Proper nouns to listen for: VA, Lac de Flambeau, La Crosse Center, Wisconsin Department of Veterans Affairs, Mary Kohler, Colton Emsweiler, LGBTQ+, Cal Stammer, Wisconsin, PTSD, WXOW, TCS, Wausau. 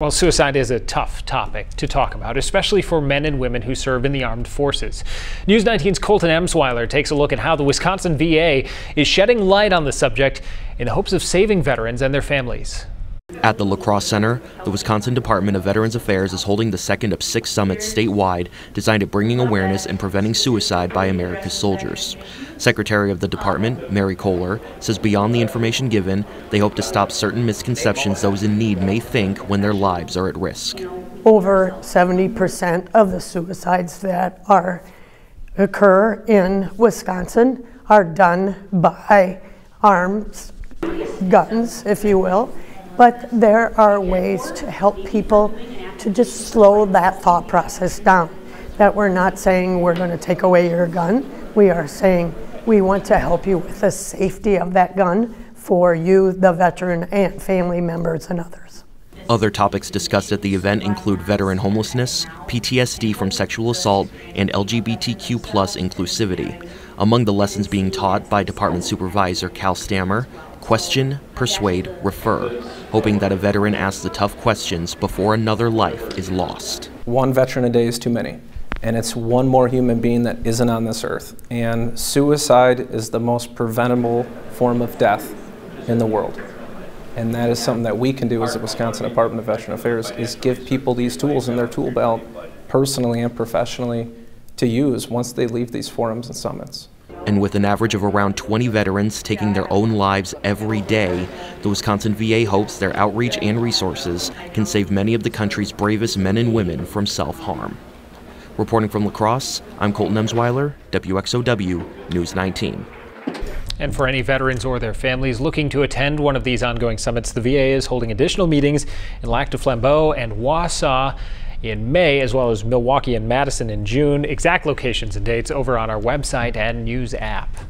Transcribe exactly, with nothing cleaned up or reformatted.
Well, suicide is a tough topic to talk about, especially for men and women who serve in the armed forces. News nineteen's Colton Emsweiler takes a look at how the Wisconsin V A is shedding light on the subject in the hopes of saving veterans and their families. At the La Crosse Center, the Wisconsin Department of Veterans Affairs is holding the second of six summits statewide designed at bringing awareness and preventing suicide by America's soldiers. Secretary of the department, Mary Kohler, says beyond the information given, they hope to stop certain misconceptions those in need may think when their lives are at risk. Over seventy percent of the suicides that are occur in Wisconsin are done by arms, guns, if you will. But there are ways to help people to just slow that thought process down. That we're not saying we're going to take away your gun. We are saying we want to help you with the safety of that gun for you, the veteran, and family members and others. Other topics discussed at the event include veteran homelessness, P T S D from sexual assault, and L G B T Q plus inclusivity. Among the lessons being taught by Department Supervisor Cal Stammer, question, persuade, refer, hoping that a veteran asks the tough questions before another life is lost. One veteran a day is too many, and it's one more human being that isn't on this earth. And suicide is the most preventable form of death in the world. And that is something that we can do as the Wisconsin Department of Veteran Affairs, is give people these tools in their tool belt, personally and professionally, to use once they leave these forums and summits. And with an average of around twenty veterans taking their own lives every day, the Wisconsin V A hopes their outreach and resources can save many of the country's bravest men and women from self-harm. Reporting from La Crosse, I'm Colton Emsweiler, W X O W News nineteen. And for any veterans or their families looking to attend one of these ongoing summits, the V A is holding additional meetings in Lac de Flambeau and Wausau in May, as well as Milwaukee and Madison in June. Exact locations and dates over on our website and news app.